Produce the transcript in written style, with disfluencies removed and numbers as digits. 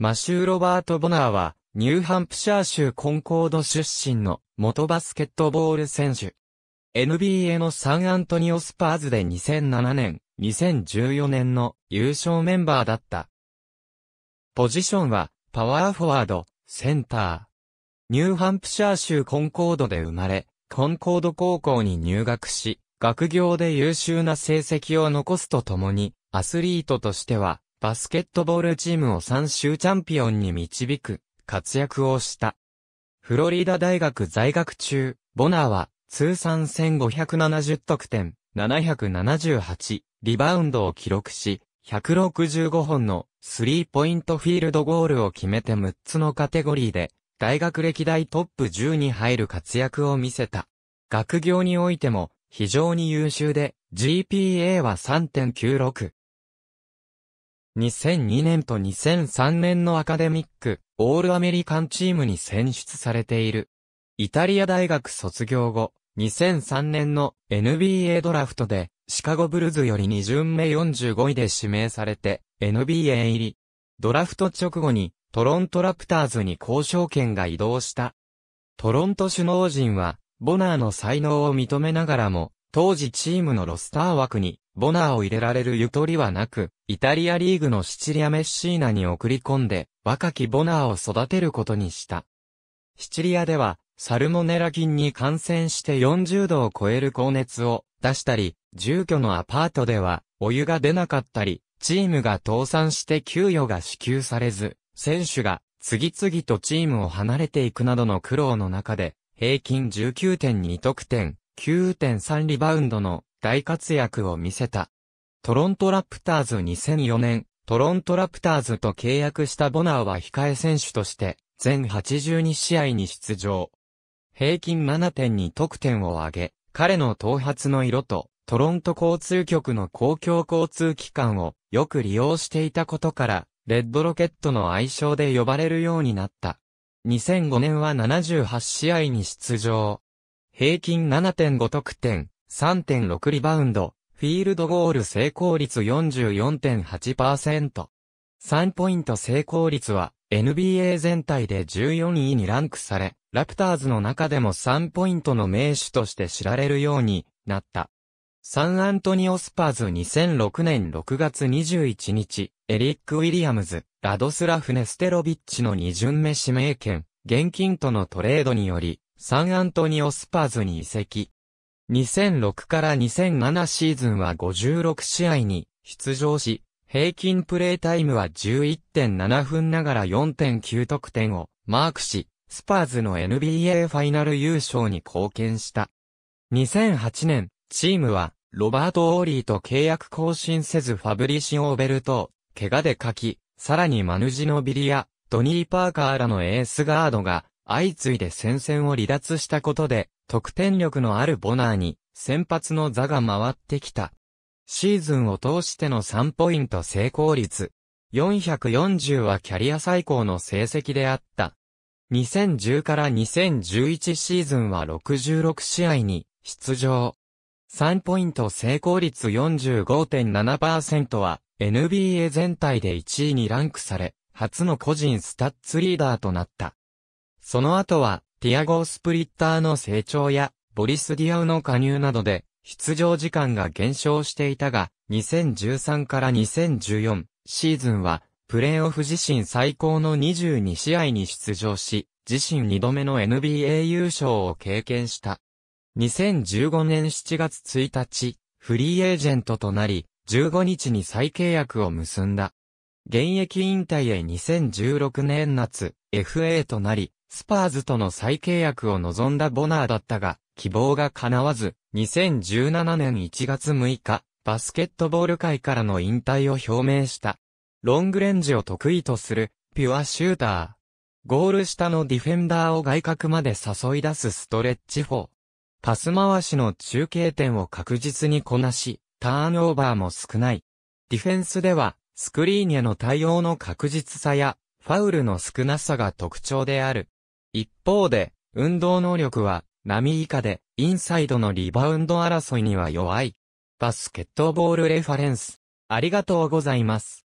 マシュー・ロバート・ボナーは、ニューハンプシャー州コンコード出身の元バスケットボール選手。NBA のサンアントニオスパーズで2007年、2014年の優勝メンバーだった。ポジションは、パワーフォワード、センター。ニューハンプシャー州コンコードで生まれ、コンコード高校に入学し、学業で優秀な成績を残すとともに、アスリートとしては、バスケットボールチームを3州チャンピオンに導く活躍をした。フロリダ大学在学中、ボナーは通算1570得点、778リバウンドを記録し、165本のスリーポイントフィールドゴールを決めて6つのカテゴリーで、大学歴代トップ10に入る活躍を見せた。学業においても非常に優秀で、GPA は 3.96。2002年と2003年のアカデミック、オールアメリカンチームに選出されている。イタリア大学卒業後、2003年の NBA ドラフトで、シカゴブルズより2巡目45位で指名されて、NBA 入り。ドラフト直後に、トロントラプターズに交渉権が移動した。トロント首脳陣は、ボナーの才能を認めながらも、当時チームのロスター枠に、ボナーを入れられるゆとりはなく、イタリアリーグのシチリア・メッシーナに送り込んで、若きボナーを育てることにした。シチリアでは、サルモネラ菌に感染して40度を超える高熱を出したり、住居のアパートでは、お湯が出なかったり、チームが倒産して給与が支給されず、選手が次々とチームを離れていくなどの苦労の中で、平均 19.2 得点、9.3 リバウンドの大活躍を見せた。トロントラプターズ2004年、トロントラプターズと契約したボナーは控え選手として、全82試合に出場。平均 7.2 得点を挙げ、彼の頭髪の色と、トロント交通局の公共交通機関をよく利用していたことから、レッドロケットの愛称で呼ばれるようになった。2005年は78試合に出場。平均 7.5 得点、3.6 リバウンド、フィールドゴール成功率 44.8%。3ポイント成功率は NBA 全体で14位にランクされ、ラプターズの中でも3ポイントの名手として知られるようになった。サンアントニオスパーズ2006年6月21日、エリック・ウィリアムズ、ラドスラフ・ネステロビッチの2巡目指名権、現金とのトレードにより、サンアントニオスパーズに移籍。2006から2007シーズンは56試合に出場し、平均プレータイムは 11.7 分ながら 4.9 得点をマークし、スパーズの NBA ファイナル優勝に貢献した。2008年、チームはロバート・オーリーと契約更新せずファブリシオ・オベルトを怪我で欠き、さらにマヌジノビリやトニー・パーカーらのエースガードが、相次いで戦線を離脱したことで、得点力のあるボナーに、先発の座が回ってきた。シーズンを通しての3ポイント成功率、440はキャリア最高の成績であった。2010から2011シーズンは66試合に出場。3ポイント成功率 45.7% は、NBA 全体で1位にランクされ、初の個人スタッツリーダーとなった。その後は、ティアゴ・スプリッターの成長や、ボリス・ディアウの加入などで、出場時間が減少していたが、2013から2014シーズンは、プレーオフ自身最高の22試合に出場し、自身2度目の NBA 優勝を経験した。2015年7月1日、フリーエージェントとなり、15日に再契約を結んだ。現役引退へ2016年夏、FA となり、スパーズとの再契約を望んだボナーだったが、希望が叶わず、2017年1月6日、バスケットボール界からの引退を表明した。ロングレンジを得意とする、ピュアシューター。ゴール下のディフェンダーを外角まで誘い出すストレッチ4。パス回しの中継点を確実にこなし、ターンオーバーも少ない。ディフェンスでは、スクリーンへの対応の確実さや、ファウルの少なさが特徴である。一方で、運動能力は、並以下で、インサイドのリバウンド争いには弱い。バスケットボールレファレンス。ありがとうございます。